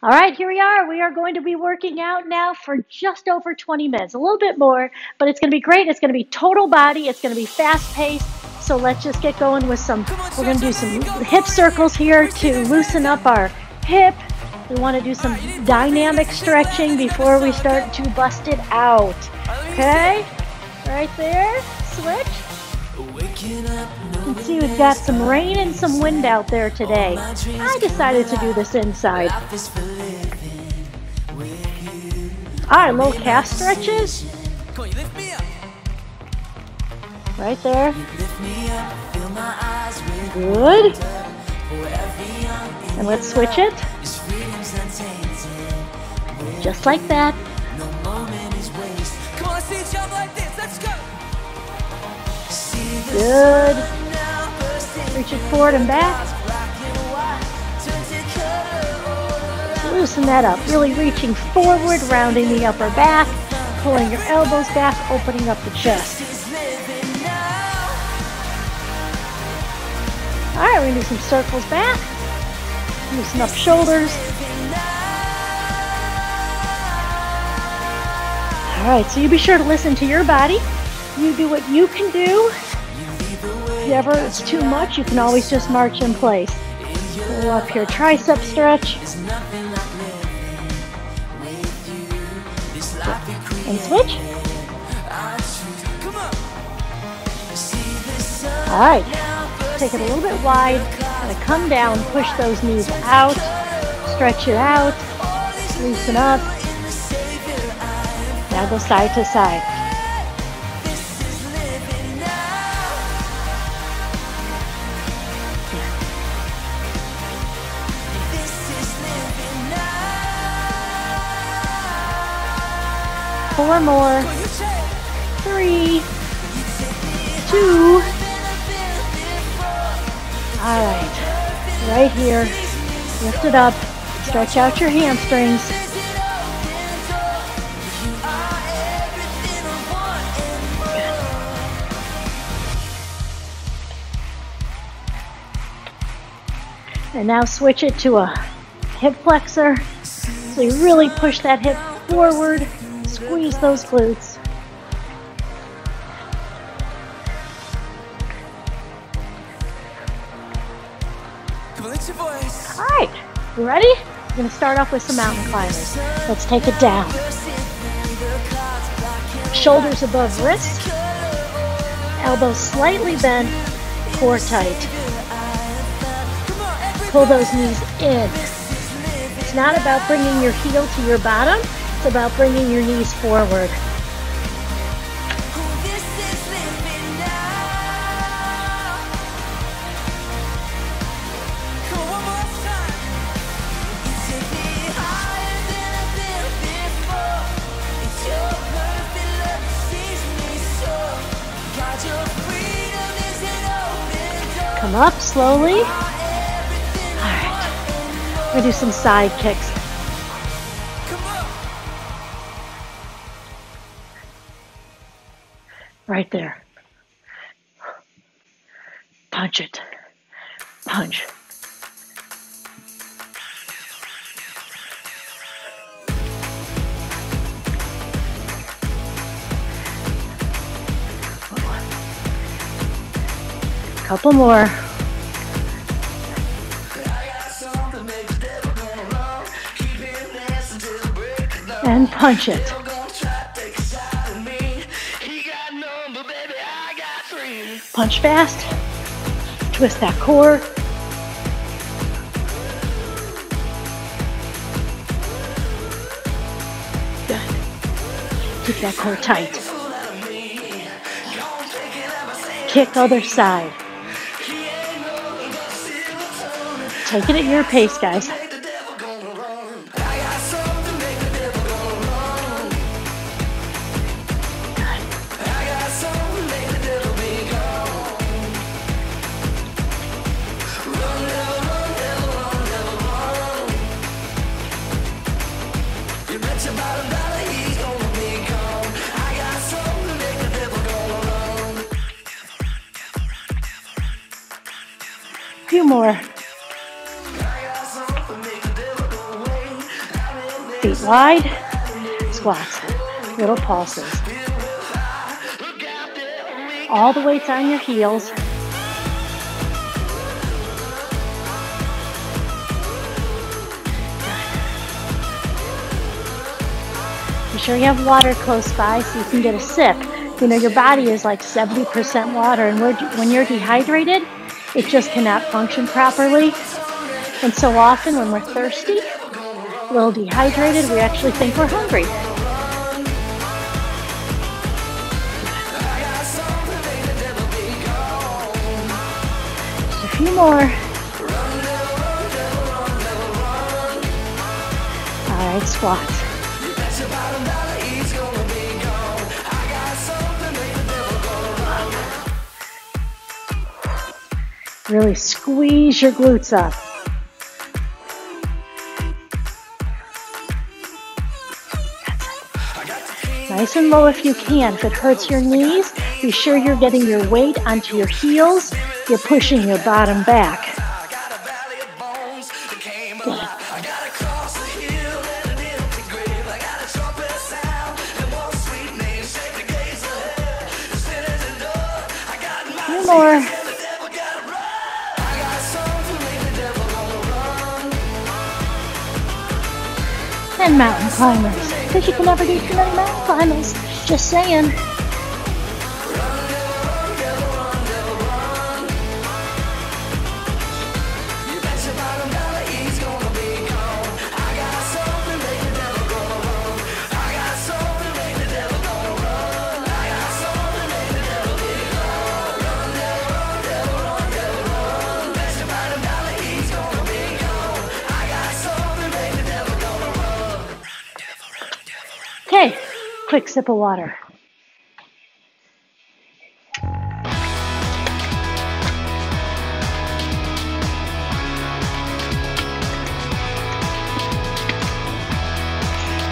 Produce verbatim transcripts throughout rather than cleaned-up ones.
All right, here we are. We are going to be working out now for just over twenty minutes, a little bit more, but it's going to be great. It's going to be total body. It's going to be fast-paced. So let's just get going with some, we're going to do some hip circles here to loosen up our hip. We want to do some dynamic stretching before we start to bust it out. Okay? Right there. Switch. You can see we've got some rain and some wind out there today. I decided to do this inside. All right, low calf stretches. Right there. Good. And let's switch it. Just like that. Good. Reach it forward and back. Loosen that up. Really reaching forward, rounding the upper back, pulling your elbows back, opening up the chest. All right, we're going to do some circles back. Loosen up shoulders. All right, so you be sure to listen to your body. You do what you can do. If ever it's too much, you can always just march in place. Pull up your tricep stretch. And switch. All right. Take it a little bit wide. Gonna come down, push those knees out. Stretch it out. Loosen up. Now go side to side. Four more, three, two, all right, right here, lift it up, stretch out your hamstrings, and now switch it to a hip flexor, so you really push that hip forward. Squeeze those glutes. All right, you ready? We're gonna start off with some mountain climbers. Let's take it down. Shoulders above wrists, elbows slightly bent, core tight. Pull those knees in. It's not about bringing your heel to your bottom. It's about bringing your knees forward. Come up slowly. All right. We're going to do some side kicks. Right there. Punch it. Punch. Couple more. And punch it. Punch fast, twist that core. Good. Keep that core tight. Kick other side. Take it at your pace, guys. Few more. feet wide, squats, little pulses. All the weights on your heels. Be sure you have water close by so you can get a sip. You know, your body is like seventy percent water, and when you're dehydrated, it just cannot function properly. And so often when we're thirsty, a little dehydrated, we actually think we're hungry. Just a few more. All right, squats. Really squeeze your glutes up. Nice and low if you can. If it hurts your knees, be sure you're getting your weight onto your heels. You're pushing your bottom back. Good. Two more. And mountain climbers, because you can never do too many mountain climbers, just saying. Okay, quick sip of water.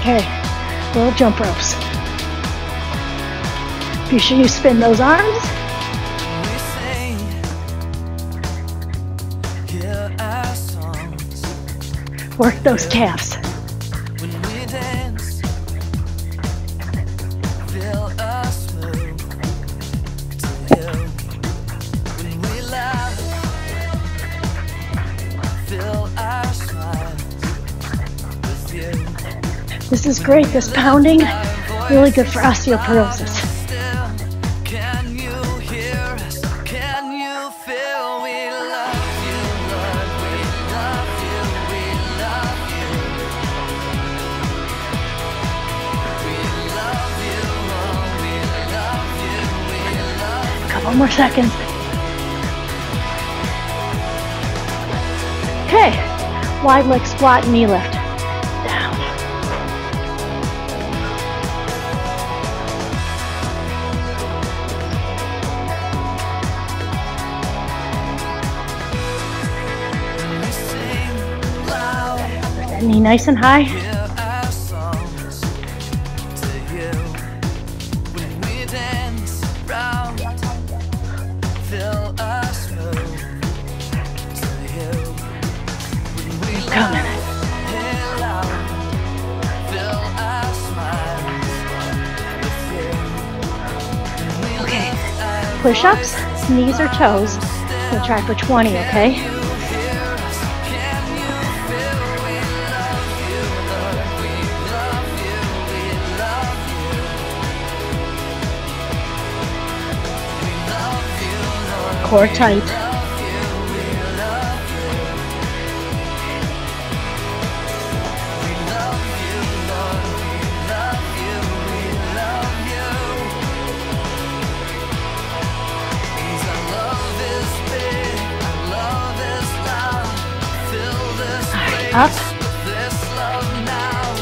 Okay, little jump ropes. Be sure you spin those arms. Work those calves. This is great, this pounding, really good for osteoporosis. A couple more seconds. Okay, wide leg squat, knee lift. Knee nice and high. Keep coming. Okay. Push-ups, knees or toes. We'll try for twenty, okay? Core tight. Alright, up.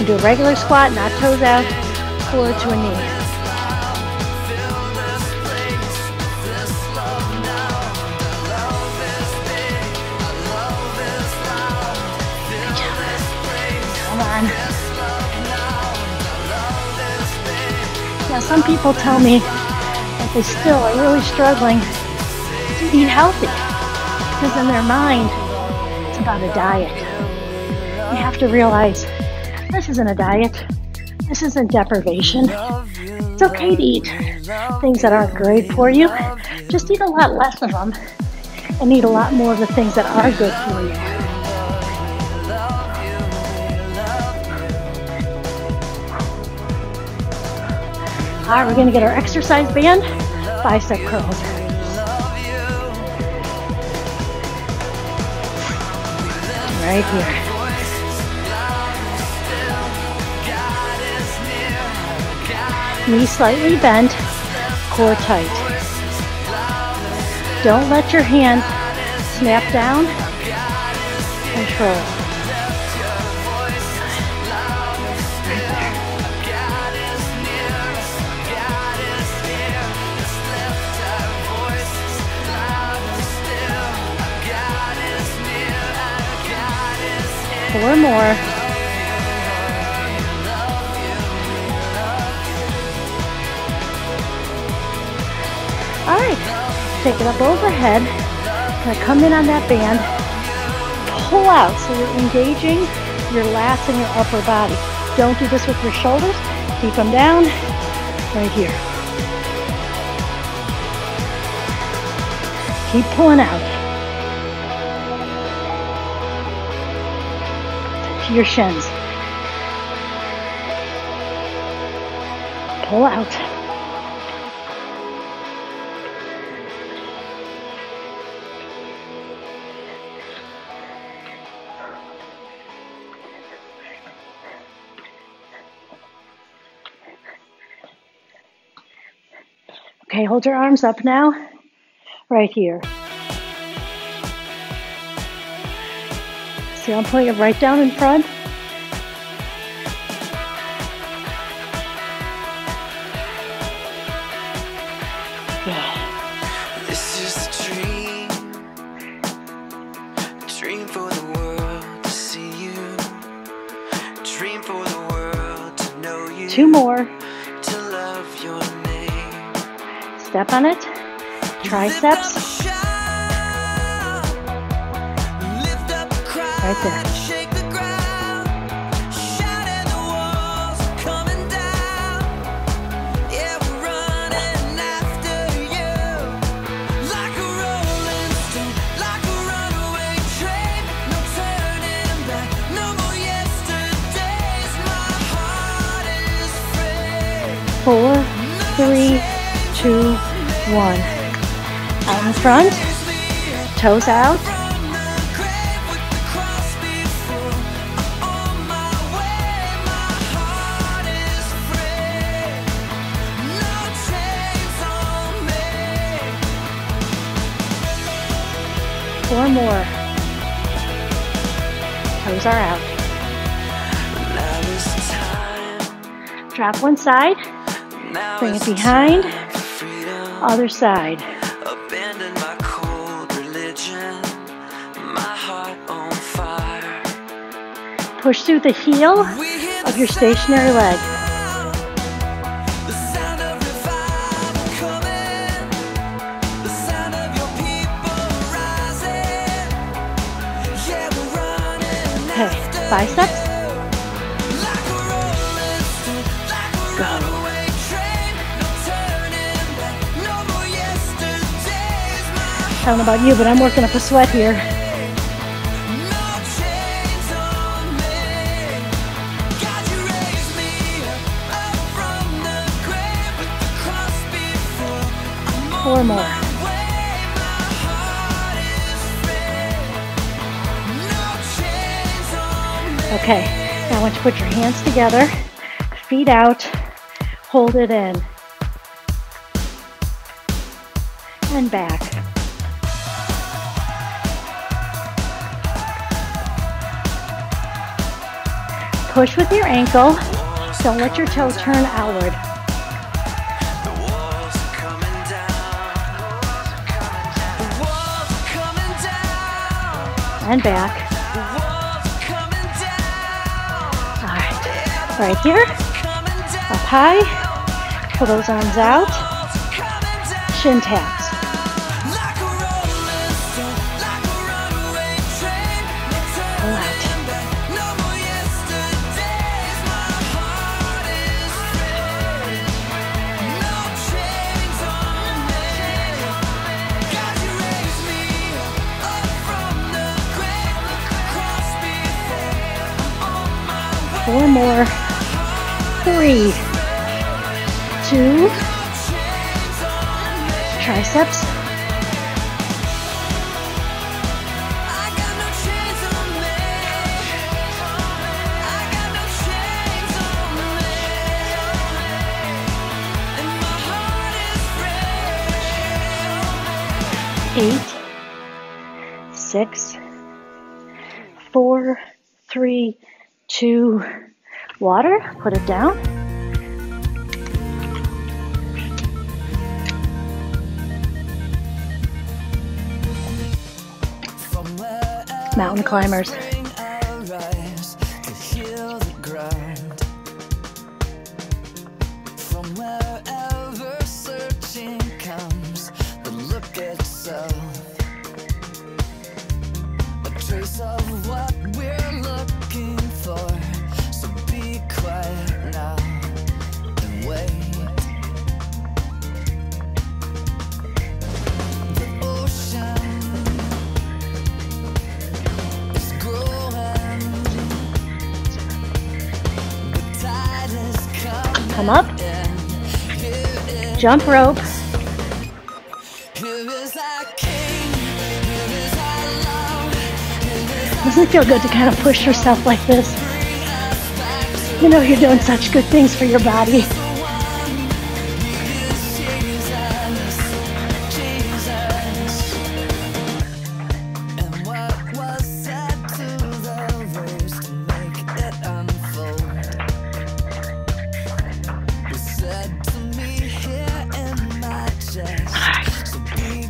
You do a regular squat, not toes out, core to a knee. Now some people tell me that they still are really struggling to eat healthy because in their mind it's about a diet. You have to realize This isn't a diet. This isn't deprivation. It's okay to eat things that aren't great for you. Just eat a lot less of them and eat a lot more of the things that are good for you. All right, we're gonna get our exercise band, bicep curls. Right here. Knees slightly bent, core tight. Don't let your hands snap down. Control. Four more. All right, take it up overhead. Gonna come in on that band. Pull out, so you're engaging your lats and your upper body. Don't do this with your shoulders. Keep them down, right here. Keep pulling out. Your shins. Pull out. Okay, hold your arms up now, right here. I'm pulling it right down in front. Yeah. This is a dream, a dream for the world to see you, a dream for the world to know you. Two more. To love your name. Step on it. Triceps. Right there. Shake the ground, shatter the walls, coming down. Yeah, we're running after you. Like a rolling stone, like a runaway train. No turning back, no more yesterdays. My heart is free. Four, three, two, one. Out in front, toes out. Four more. Toes are out. Drop one side. Bring it behind. Other side. Abandon my cold religion. My heart on fire. Push through the heel of your stationary leg. Biceps. Go. I don't know about you, but I'm working up a sweat here. Four more. Okay, now I want you to put your hands together, feet out, hold it in, and back. Push with your ankle, don't let your toe turn outward. And back. Right here, up high, pull those arms out, shin taps. Pull out. four more, three, two, triceps, eight, six, four, three, two, water, put it down. Mountain climbers. Come up, jump rope, doesn't it feel good to kind of push yourself like this? You know you're doing such good things for your body.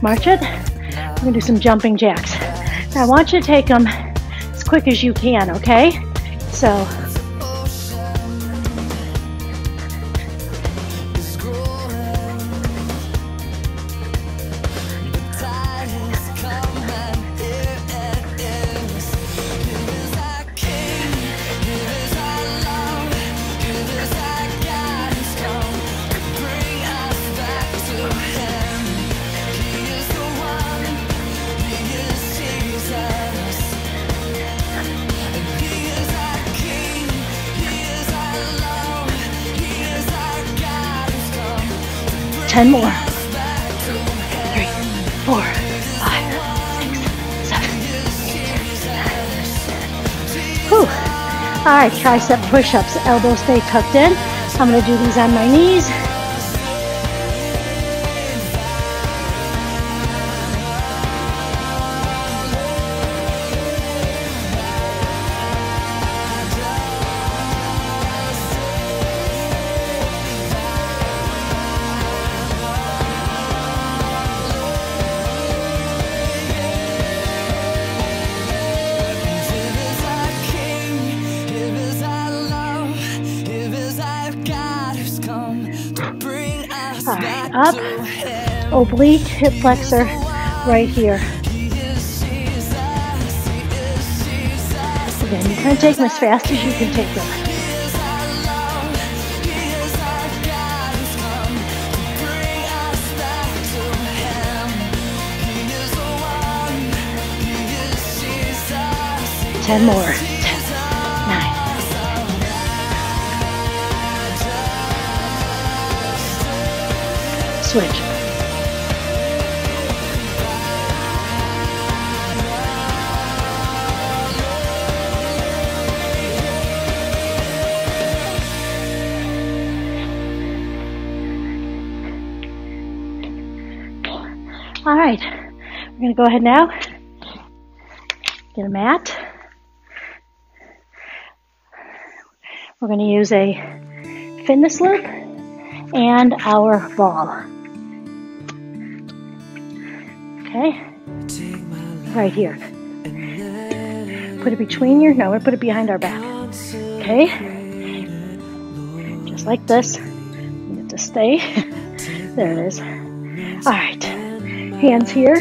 March it. I'm going to do some jumping jacks. Now I want you to take them as quick as you can, okay? So, ten more. Three, four, five, six, seven, eight. Whew. All right, tricep push-ups. Elbows stay tucked in. I'm going to do these on my knees. Alright, up, oblique, hip flexor, right here. Again, you can take them as fast as you can take them. Ten more. Switch. All right, we're going to go ahead now, get a mat. We're going to use a fitness loop and our ball. Okay, right here. Put it between your, no, we're gonna put it behind our back. Okay, just like this. You have to stay. There it is. All right, hands here,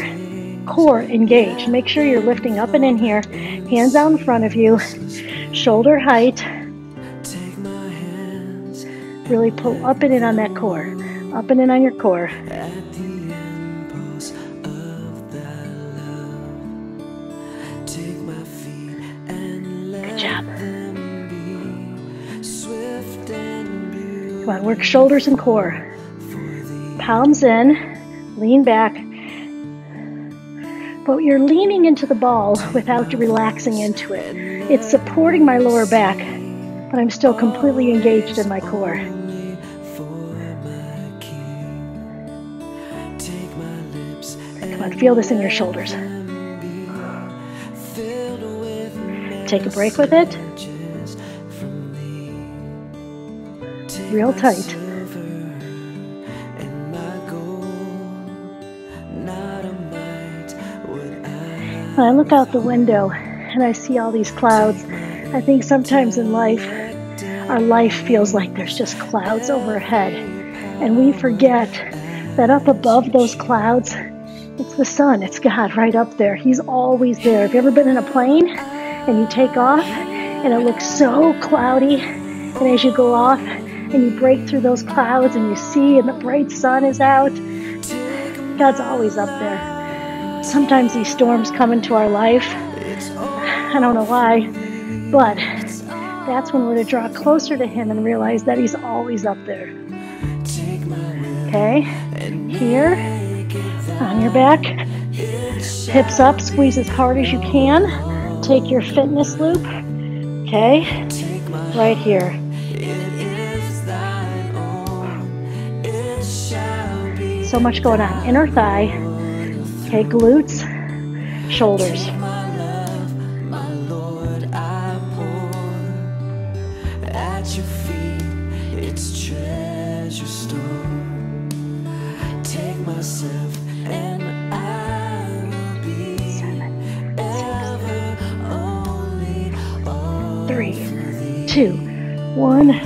core engaged. Make sure you're lifting up and in here. Hands out in front of you, shoulder height. Really pull up and in on that core. Up and in on your core. on, work shoulders and core. Palms in, lean back. But you're leaning into the ball without relaxing into it. It's supporting my lower back, but I'm still completely engaged in my core. Come on, feel this in your shoulders. Take a break with it. Real tight. When I look out the window and I see all these clouds, I think sometimes in life, our life feels like there's just clouds overhead. And we forget that up above those clouds, it's the sun, it's God right up there. He's always there. Have you ever been in a plane and you take off and it looks so cloudy? And as you go off, and you break through those clouds and you see and the bright sun is out, God's always up there. Sometimes these storms come into our life, I don't know why, but that's when we're to draw closer to Him and realize that He's always up there. Okay, here, on your back, hips up, squeeze as hard as you can, take your fitness loop, okay, right here. So much going on. Inner thigh, okay, glutes, shoulders. Seven, three, two, one.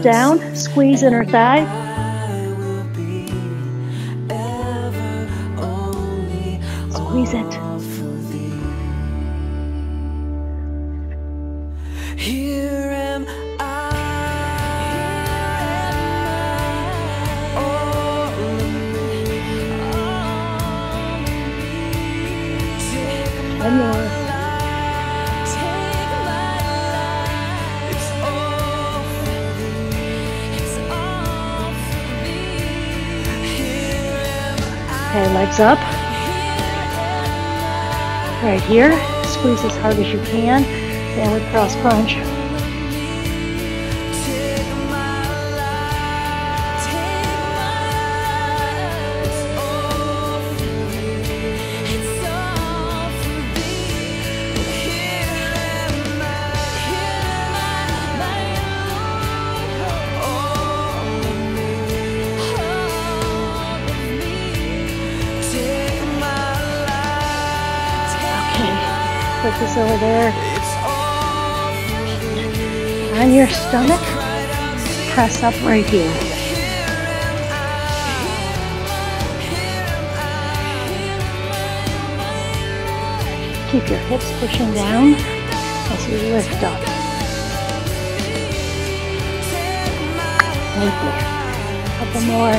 Down, squeeze inner thigh. Squeeze it. Here am I, all of me, all of me. One more. Okay, legs up. Right here, squeeze as hard as you can, downward cross crunch. Put this over there. On your stomach, press up right here. Keep your hips pushing down as you lift up. Right there. A couple more.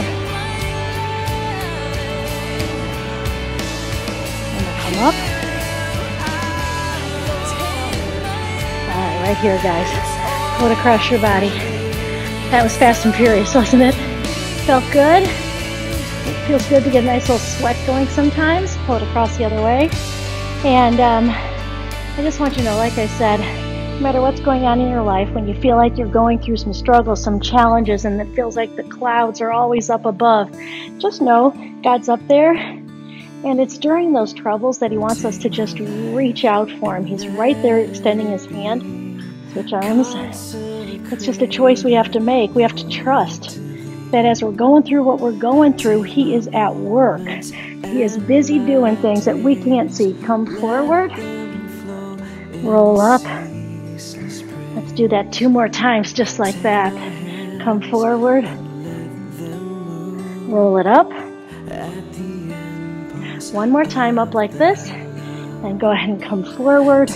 And come up. Right here, guys. Go across your body. That was fast and furious, wasn't it? Felt good. It feels good to get a nice little sweat going sometimes. Pull it across the other way. And um, I just want you to know, like I said, no matter what's going on in your life, when you feel like you're going through some struggles, some challenges, and it feels like the clouds are always up above, just know God's up there. And it's during those troubles that He wants us to just reach out for Him. He's right there extending His hand. Which arms, it's just a choice we have to make. We have to trust that as we're going through what we're going through, He is at work. He is busy doing things that we can't see. Come forward, roll up. Let's do that two more times, just like that. Come forward, roll it up. One more time up like this, and go ahead and come forward.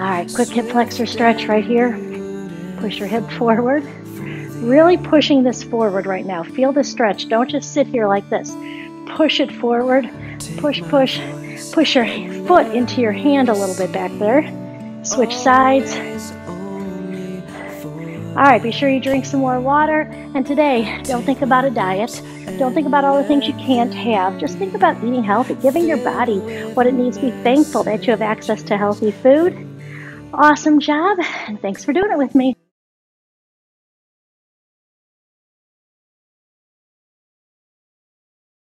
All right, quick hip flexor stretch right here. Push your hip forward. Really pushing this forward right now. Feel the stretch. Don't just sit here like this. Push it forward. Push, push. Push your foot into your hand a little bit back there. Switch sides. All right, be sure you drink some more water. And today, don't think about a diet. Don't think about all the things you can't have. Just think about eating healthy, giving your body what it needs. Be thankful that you have access to healthy food. Awesome job, and thanks for doing it with me.